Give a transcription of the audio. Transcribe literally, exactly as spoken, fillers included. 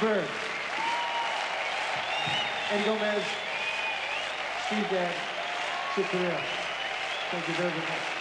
Bird. Eddie Gomez, Steve Gadd, Chick Corea. Thank you very much.